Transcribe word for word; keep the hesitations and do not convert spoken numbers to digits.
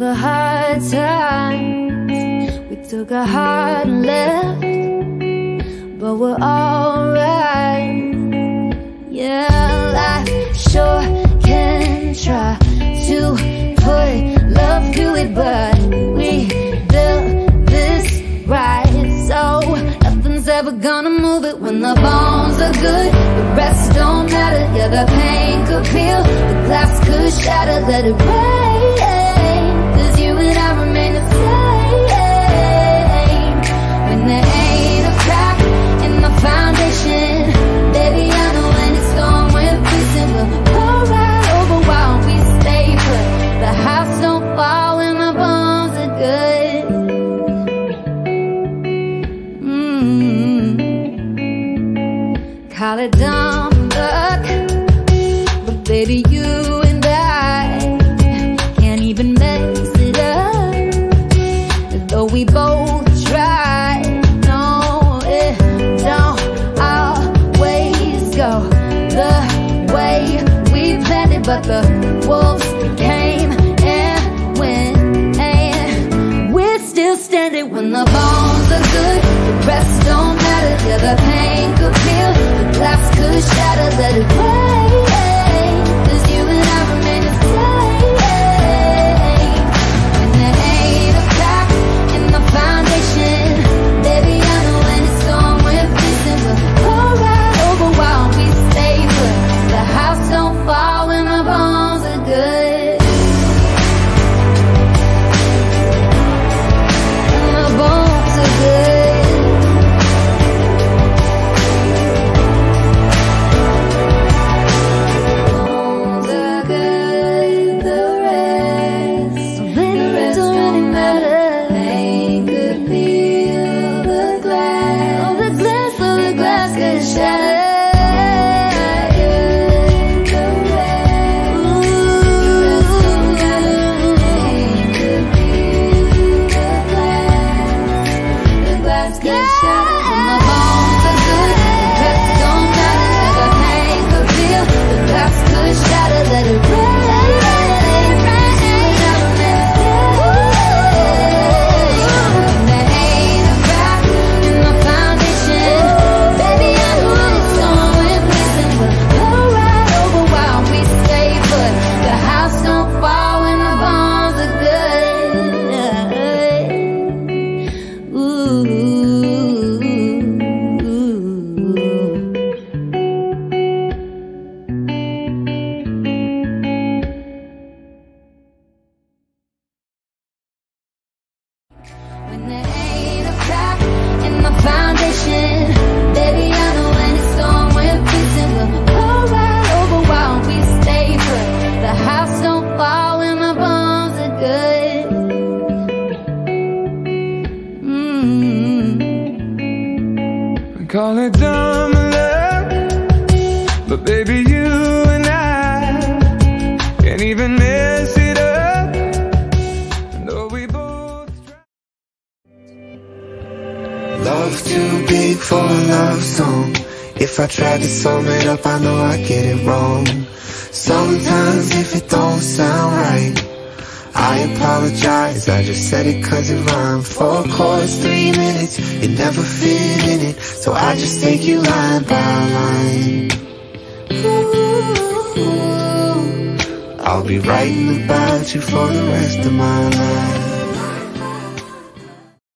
took a hard time, we took a hard left, but we're alright. Yeah, life sure can try to put love through it, but we built this right, so nothing's ever gonna move it. When the bones are good, the rest don't matter. Yeah, the pain could peel, the glass could shatter. Let it rain, and I remain the same. When there ain't a crack in my foundation, baby, I know when it's gone, we're facing. We'll pour right over while we stay put. The house don't fall when my bones are good. Mm-hmm. Call it dumb luck, but baby, you but the wolves came and went, and we're still standing. When the bones are good, the rest don't matter. Yeah, the pain could peel, the glass could shatter. Let it rain, 'cause you and I remain the same. When there ain't a crack in the foundation, baby, I know when it's gone, we're facing. We'll pour right over while we stay put. The house don't fall, good. And my bones are good. Bones are good. The rest, so the rest don't really matter. Pain could peel the glass. Oh, the glass, oh, the glass could shatter. I try to sum it up, I know I get it wrong. Sometimes if it don't sound right, I apologize, I just said it 'cause it rhymed. Four chords, three minutes, it never fit in it, so I just take you line by line. Ooh, I'll be writing about you for the rest of my life.